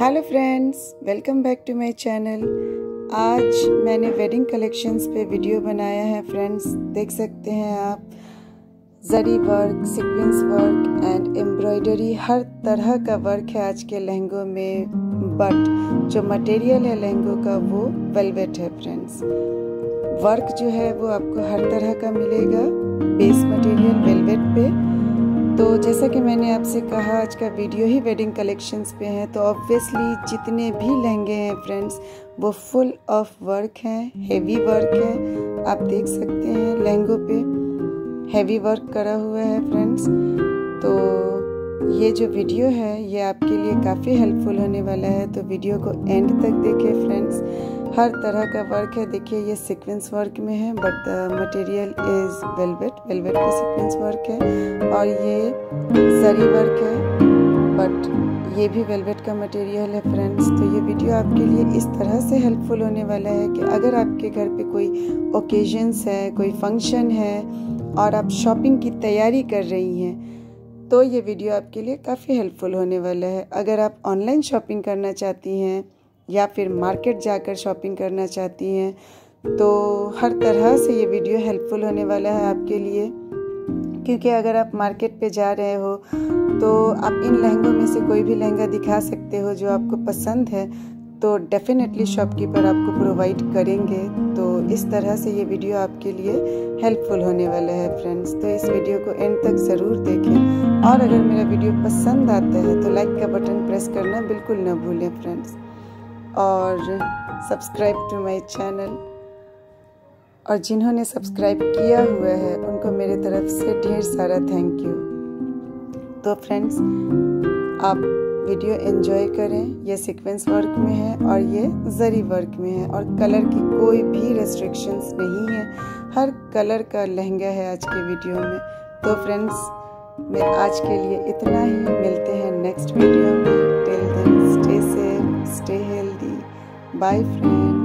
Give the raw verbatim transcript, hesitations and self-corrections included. Hello friends, welcome back to my channel. आज मैंने wedding collections पे वीडियो बनाया है फ्रेंड्स, देख सकते हैं आप। जरी work, sequence work and embroidery, हर तरह का वर्क है आज के लहंगों में। बट जो मटेरियल है लहंगों का वो वेलवेट है फ्रेंड्स। वर्क जो है वो आपको हर तरह का मिलेगा, बेस मटेरियल वेलवेट पे। तो जैसा कि मैंने आपसे कहा, आज का वीडियो ही वेडिंग कलेक्शंस पे है। तो ऑब्वियसली जितने भी लहंगे हैं फ्रेंड्स वो फुल ऑफ वर्क हैं, हेवी वर्क है। आप देख सकते हैं लहंगों पे हेवी वर्क करा हुआ है फ्रेंड्स। तो ये जो वीडियो है ये आपके लिए काफ़ी हेल्पफुल होने वाला है, तो वीडियो को एंड तक देखें फ्रेंड्स। हर तरह का वर्क है। देखिए ये सीक्वेंस वर्क में है but the material is velvet. Velvet पे सीक्वेंस वर्क है और ये जरी वर्क है बट ये भी वेलवेट का मटेरियल है फ्रेंड्स। तो ये वीडियो आपके लिए इस तरह से हेल्पफुल होने वाला है कि अगर आपके घर पे कोई ओकेजन्स है, कोई फंक्शन है और आप शॉपिंग की तैयारी कर रही हैं तो ये वीडियो आपके लिए काफ़ी हेल्पफुल होने वाला है। अगर आप ऑनलाइन शॉपिंग करना चाहती हैं या फिर मार्केट जाकर शॉपिंग करना चाहती हैं तो हर तरह से ये वीडियो हेल्पफुल होने वाला है आपके लिए, क्योंकि अगर आप मार्केट पे जा रहे हो तो आप इन लहंगों में से कोई भी लहंगा दिखा सकते हो जो आपको पसंद है, तो डेफिनेटली शॉपकीपर आपको प्रोवाइड करेंगे। तो इस तरह से ये वीडियो आपके लिए हेल्पफुल होने वाला है फ्रेंड्स। तो इस वीडियो को एंड तक ज़रूर देखें और अगर मेरा वीडियो पसंद आता है तो लाइक का बटन प्रेस करना बिल्कुल ना भूलें फ्रेंड्स, और सब्सक्राइब टू माय चैनल। और जिन्होंने सब्सक्राइब किया हुआ है उनको मेरे तरफ से ढेर सारा थैंक यू। तो फ्रेंड्स आप वीडियो एंजॉय करें। ये सीक्वेंस वर्क में है और ये जरी वर्क में है और कलर की कोई भी रेस्ट्रिक्शंस नहीं है, हर कलर का लहंगा है आज के वीडियो में। तो फ्रेंड्स मैं आज के लिए इतना ही, मिलते हैं नेक्स्ट वीडियो में। Till then stay safe, stay healthy, bye friends.